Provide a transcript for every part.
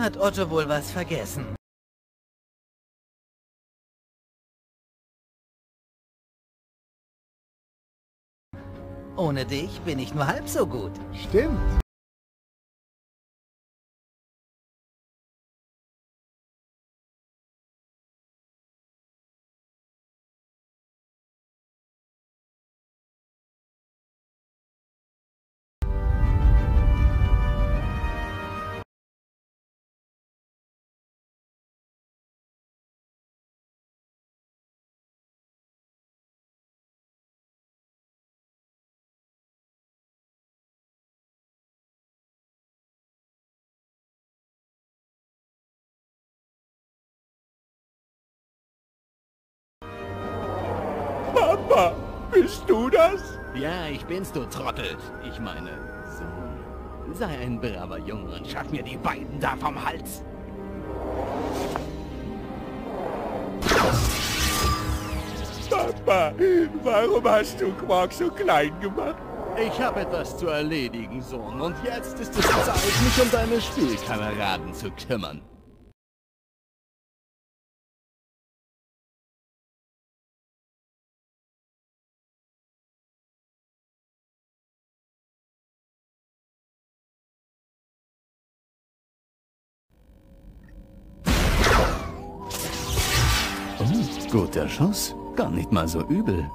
hat Otto wohl was vergessen. Ohne dich bin ich nur halb so gut. Stimmt. Papa, bist du das? Ja, ich bin's, du Trottel. Ich meine, Sohn, sei ein braver Junge und schaff mir die beiden da vom Hals. Papa, warum hast du Quark so klein gemacht? Ich habe etwas zu erledigen, Sohn, und jetzt ist es Zeit, mich um deine Spielkameraden zu kümmern. Guter Schuss, gar nicht mal so übel.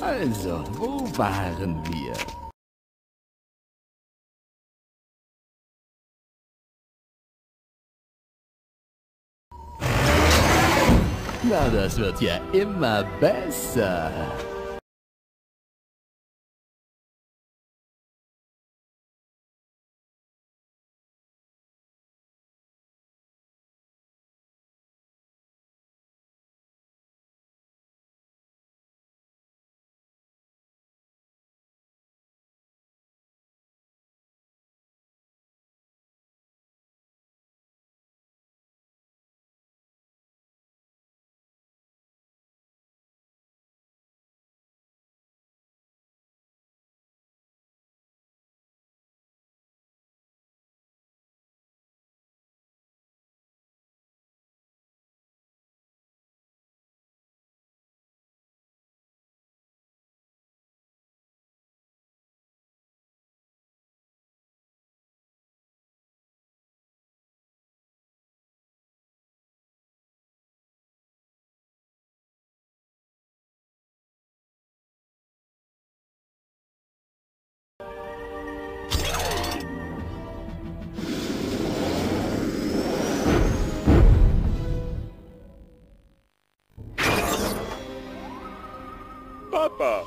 Also, wo waren wir? Na, das wird ja immer besser. Papa,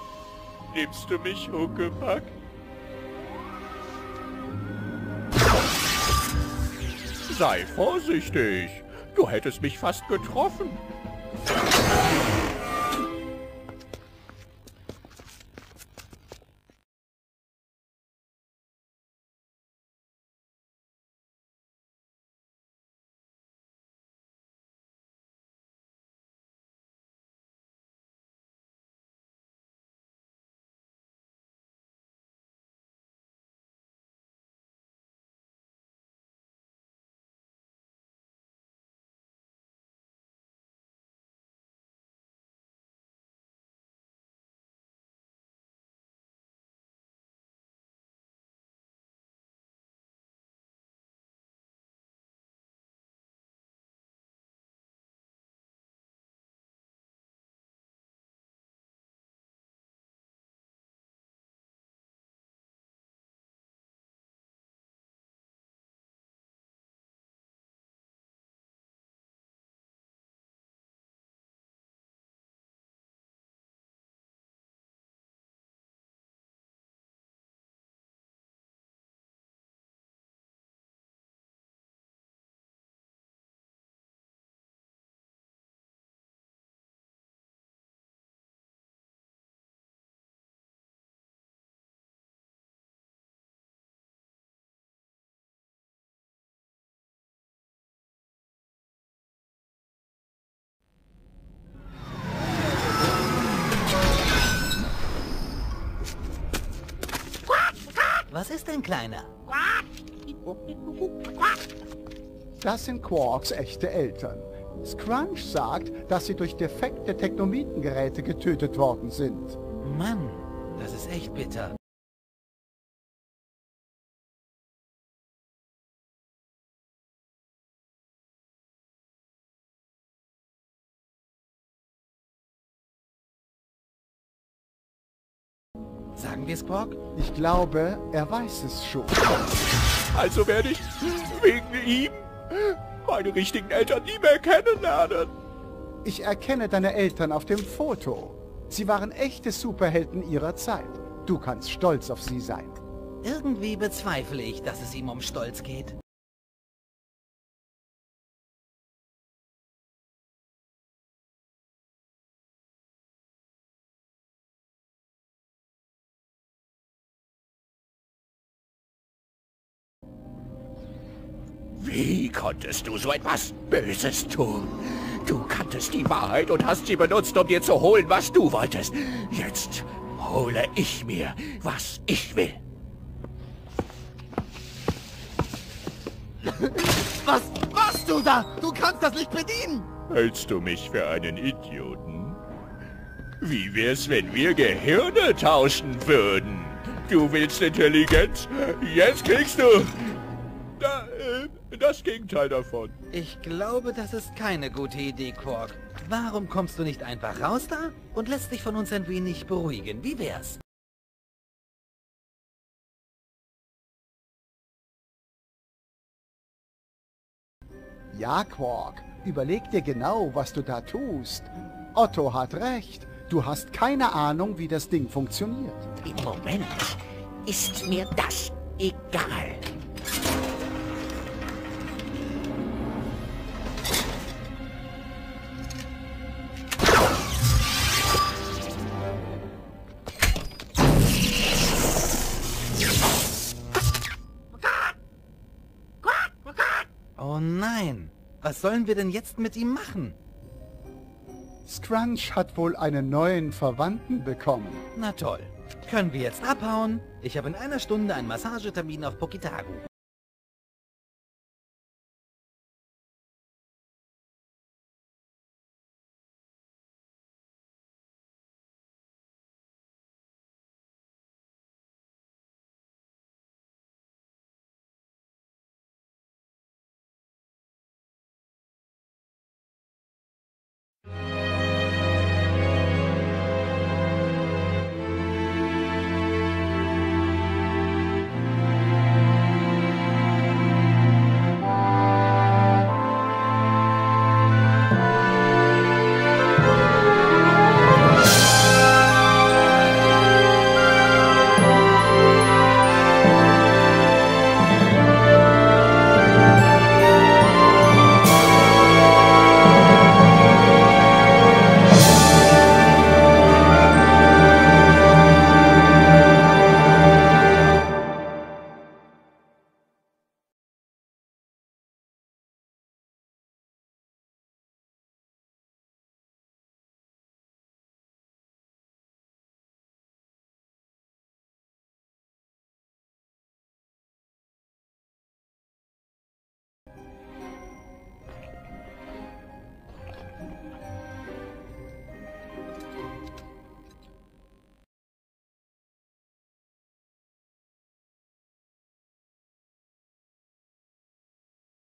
nimmst du mich, Huckepack? Sei vorsichtig, du hättest mich fast getroffen. Was ist denn, Kleiner? Das sind Quarks echte Eltern. Scrunch sagt, dass sie durch defekte Technomitengeräte getötet worden sind. Mann, das ist echt bitter. Sagen wir es, Borg? Ich glaube, er weiß es schon. Also werde ich wegen ihm meine richtigen Eltern nie mehr kennenlernen. Ich erkenne deine Eltern auf dem Foto. Sie waren echte Superhelden ihrer Zeit. Du kannst stolz auf sie sein. Irgendwie bezweifle ich, dass es ihm um Stolz geht. Wie konntest du so etwas Böses tun? Du kanntest die Wahrheit und hast sie benutzt, um dir zu holen, was du wolltest. Jetzt hole ich mir, was ich will. Was machst du da? Du kannst das nicht bedienen! Hältst du mich für einen Idioten? Wie wär's, wenn wir Gehirne tauschen würden? Du willst Intelligenz? Jetzt kriegst du... Das Gegenteil davon. Ich glaube, das ist keine gute Idee, Quark. Warum kommst du nicht einfach raus da und lässt dich von uns ein wenig beruhigen? Wie wär's? Ja, Quark. Überleg dir genau, was du da tust. Otto hat recht. Du hast keine Ahnung, wie das Ding funktioniert. Im Moment ist mir das egal. Oh nein! Was sollen wir denn jetzt mit ihm machen? Scrunch hat wohl einen neuen Verwandten bekommen. Na toll. Können wir jetzt abhauen? Ich habe in einer Stunde einen Massagetermin auf Pokitagu.